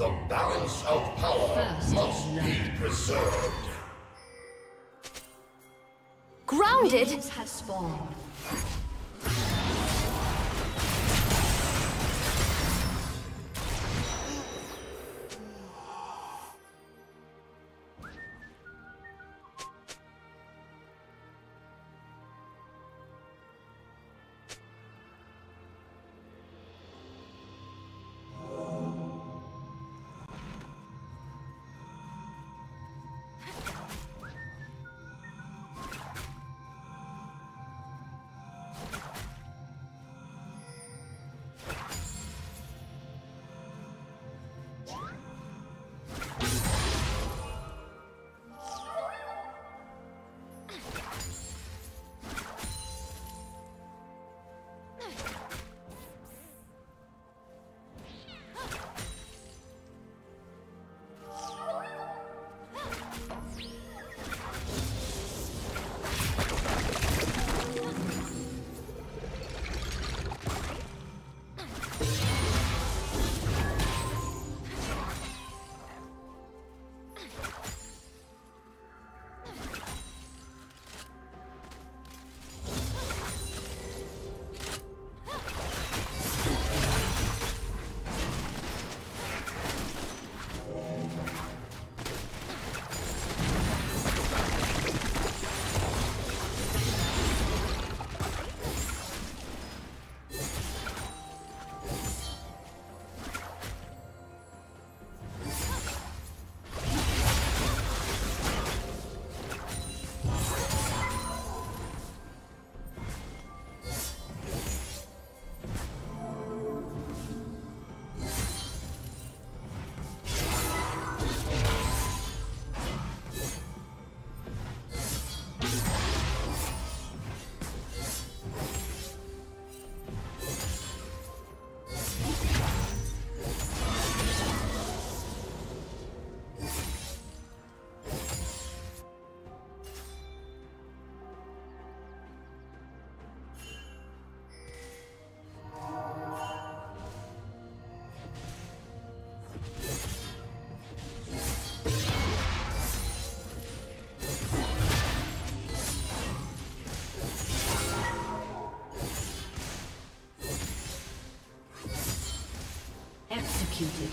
The balance of power must be preserved. Grounded has spawned. Executed.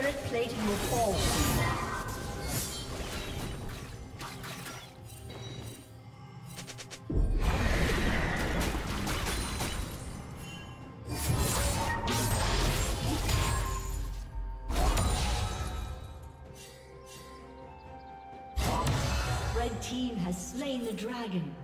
Turret plating will fall. Red team has slain the dragon.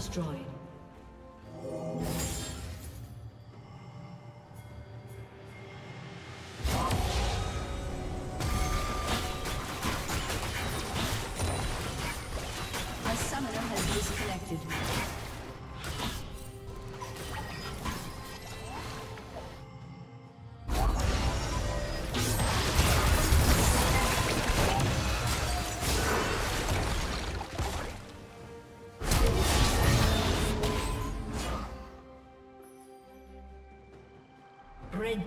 Destroyed. A summoner has disconnected. Red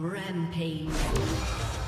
Rampage.